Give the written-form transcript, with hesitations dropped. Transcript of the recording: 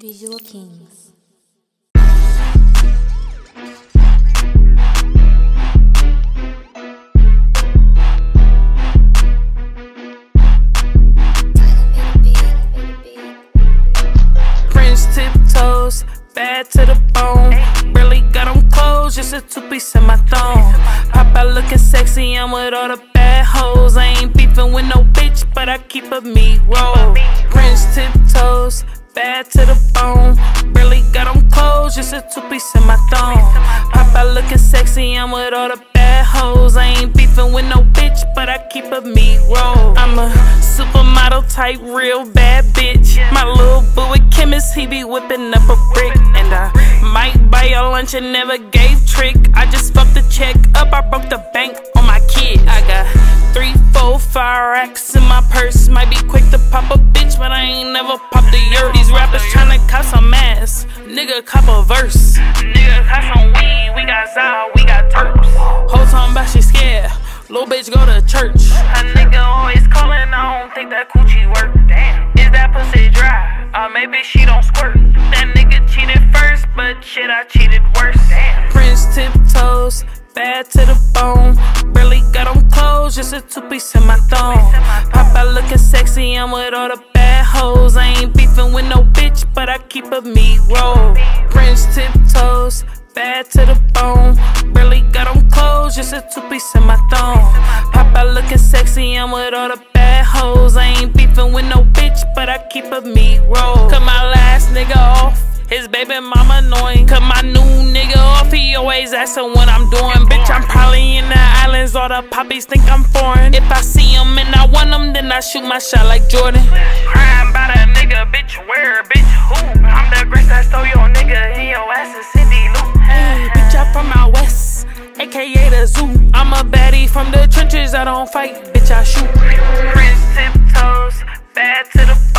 Visual Kings. French tiptoes, bad to the bone. Really got on clothes, just a two-piece in my thong. Pop out looking sexy, I'm with all the bad hoes. I ain't beefing with no bitch, but I keep a me roll. French tiptoes, bad to the bone. Really got on clothes, just a two-piece in my thong. Pop out looking sexy, I'm with all the bad hoes. I ain't beefing with no bitch, but I keep a me roll. I'm a supermodel type, real bad bitch. My little boo a chemist, he be whipping up a brick. And I might buy your lunch and never gave trick. I just fucked the check up, I broke the bank on my kid. I got 3, 4, 5 racks in my purse. Might be quick to pop a bitch, but I ain't never popped the earth. These rappers tryna cop some ass, nigga cop a verse. Nigga cop some weed, we got Zyle, we got turps. Whole time about she scared, lil' bitch go to church. A nigga always calling, I don't think that coochie work. Damn, is that pussy dry? Maybe she don't squirt. That nigga cheated first, but shit, I cheated worse. Damn. Prince tiptoes, bad to the bone. Really got on clothes, just a two-piece in my thong. Pop out looking sexy, I'm with all the bad hoes. I ain't beefing with no bitch, but I keep a me roll. Prince tiptoes, bad to the bone. Really got on clothes, just a two-piece in my thong. Pop out looking sexy, I'm with all the bad hoes. I ain't beefing with no bitch, but I keep a me roll. Cut my last nigga off, his baby mama annoying. Cut my new nigga off, he always asking what I'm doing. Bitch, I'm probably in the islands, all the poppies think I'm foreign. If I see him and I want him, then I shoot my shot like Jordan. Crying about a nigga, bitch, where, bitch, who? I'm the Grinch that stole your nigga, and your ass is Cindy Lou. Hey, bitch, I'm from out west, aka the zoo. I'm a baddie from the trenches, I don't fight, bitch, I shoot. Prince tiptoes, bad to the